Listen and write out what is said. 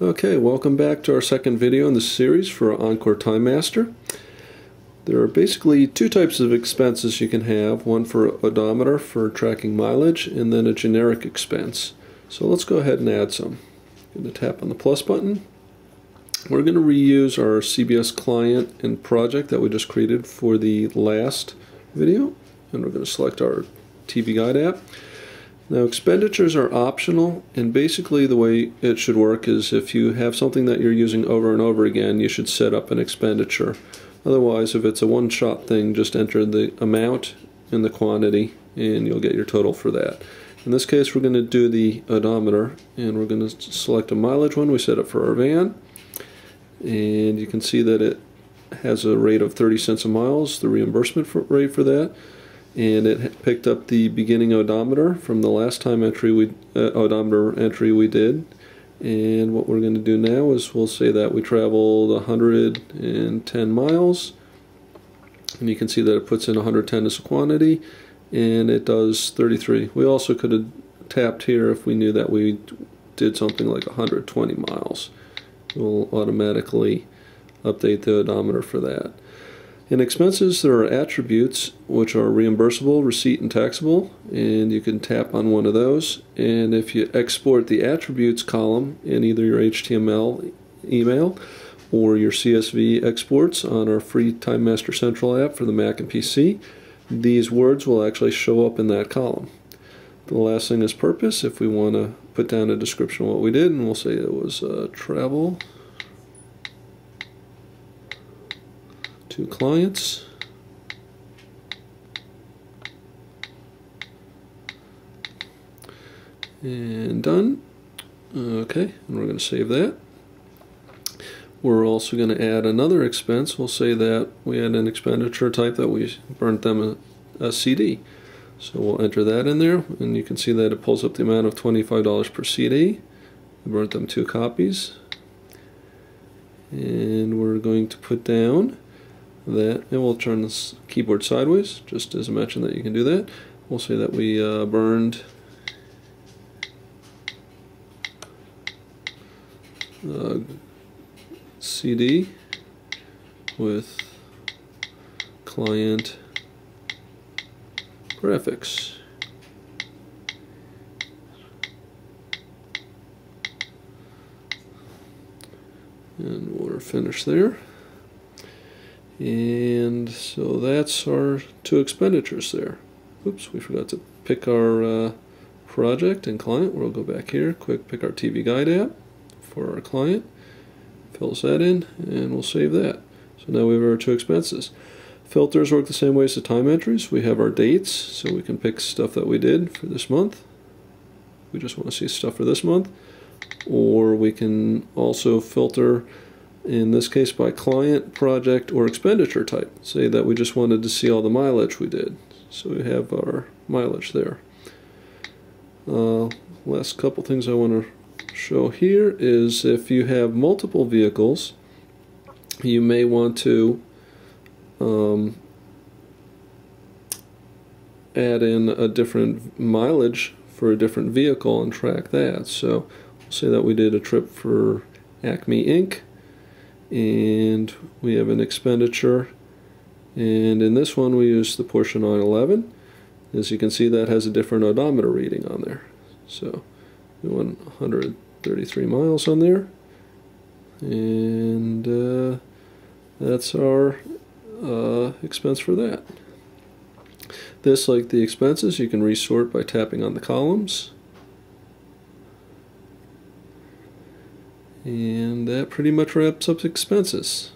Okay, welcome back to our second video in this series for Encore Time Master. There are basically two types of expenses you can have, one for odometer for tracking mileage, and then a generic expense. So let's go ahead and add some. I'm going to tap on the plus button. We're going to reuse our CBS client and project that we just created for the last video, and we're going to select our TV Guide app. Now, expenditures are optional, and basically the way it should work is if you have something that you're using over and over again, you should set up an expenditure. Otherwise, if it's a one-shot thing, just enter the amount and the quantity, and you'll get your total for that. In this case, we're going to do the odometer, and we're going to select a mileage one we set up for our van, and you can see that it has a rate of 30 cents a mile, the reimbursement rate for that. And it picked up the beginning odometer from the last time odometer entry we did. And what we're going to do now is we'll say that we traveled 110 miles, and you can see that it puts in 110 as a quantity, and it does 33. We also could have tapped here if we knew that we did something like 120 miles. We'll automatically update the odometer for that. In expenses, there are attributes which are reimbursable, receipt, and taxable, and you can tap on one of those. And if you export the attributes column in either your HTML email or your CSV exports on our free Time Master Central app for the Mac and PC, these words will actually show up in that column. The last thing is purpose. If we want to put down a description of what we did, and we'll say it was travel to clients, and done. Okay, and we're going to save that. We're also going to add another expense. We'll say that we had an expenditure type that we burnt them a CD, so we'll enter that in there, and you can see that it pulls up the amount of $25 per CD. We burnt them 2 copies, and we're going to put down that, and we'll turn this keyboard sideways just as I mentioned that you can do that. We'll say that we burned CD with client graphics. And we'll finish there. And so that's our 2 expenditures there. Oops, we forgot to pick our project and client. We'll go back here, quick pick our TV Guide app for our client, fills that in, and we'll save that. So now we have our 2 expenses. Filters work the same way as the time entries. We have our dates, so we can pick stuff that we did for this month. We just want to see stuff for this month. Or we can also filter, in this case, by client, project, or expenditure type. Say that we just wanted to see all the mileage we did. So we have our mileage there. Last couple things I want to show here is if you have multiple vehicles, you may want to add in a different mileage for a different vehicle and track that. So we'll say that we did a trip for Acme Inc, and we have an expenditure, and in this one we use the Porsche 911. As you can see, that has a different odometer reading on there, so we went 133 miles on there, and that's our expense for that. This, like the expenses, you can resort by tapping on the columns. And that pretty much wraps up expenses.